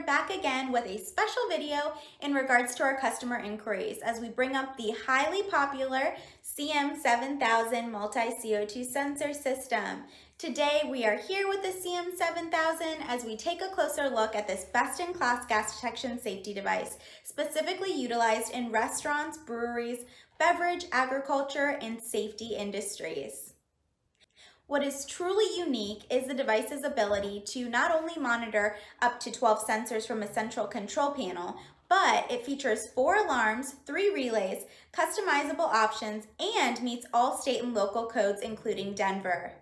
Denver back again with a special video in regards to our customer inquiries as we bring up the highly popular CM7000 multi CO2 sensor system. Today we are here with the CM7000 as we take a closer look at this best-in-class gas detection safety device, specifically utilized in restaurants, breweries, beverage, agriculture, and safety industries. What is truly unique is the device's ability to not only monitor up to 12 sensors from a central control panel, but it features 4 alarms, 3 relays, customizable options, and meets all state and local codes, including Denver.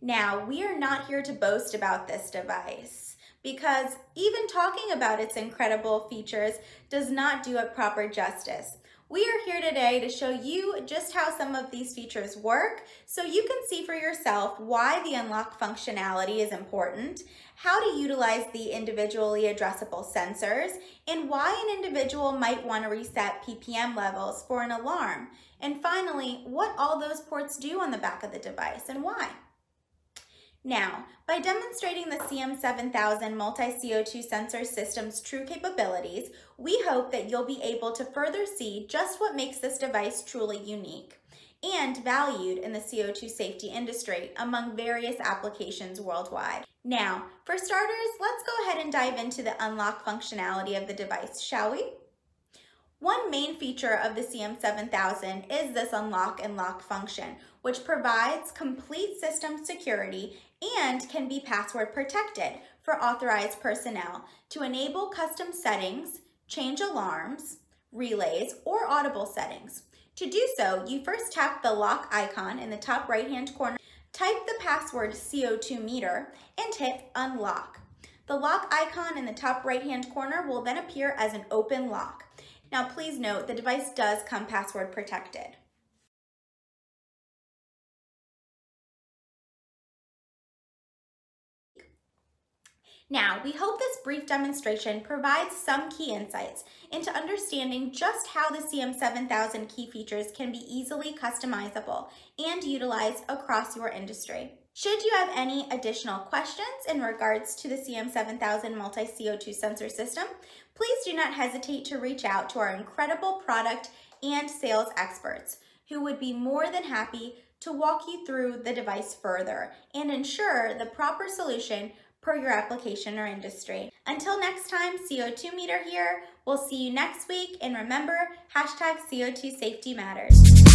Now, we are not here to boast about this device because even talking about its incredible features does not do it proper justice. We are here today to show you just how some of these features work so you can see for yourself why the unlock functionality is important, how to utilize the individually addressable sensors, and why an individual might want to reset PPM levels for an alarm, and finally, what all those ports do on the back of the device and why. Now, by demonstrating the CM7000 multi-CO2 sensor system's true capabilities, we hope that you'll be able to further see just what makes this device truly unique and valued in the CO2 safety industry among various applications worldwide. Now, for starters, let's go ahead and dive into the unlock functionality of the device, shall we? One main feature of the CM7000 is this unlock and lock function, which provides complete system security and can be password protected for authorized personnel to enable custom settings, change alarms, relays, or audible settings. To do so, you first tap the lock icon in the top right-hand corner, type the password CO2Meter, and hit unlock. The lock icon in the top right-hand corner will then appear as an open lock. Now, please note the device does come password protected. Now, we hope this brief demonstration provides some key insights into understanding just how the CM7000 key features can be easily customizable and utilized across your industry. Should you have any additional questions in regards to the CM7000 multi-CO2 sensor system, please do not hesitate to reach out to our incredible product and sales experts, who would be more than happy to walk you through the device further and ensure the proper solution per your application or industry. Until next time, CO2Meter here. We'll see you next week, and remember, #CO2 safety matters.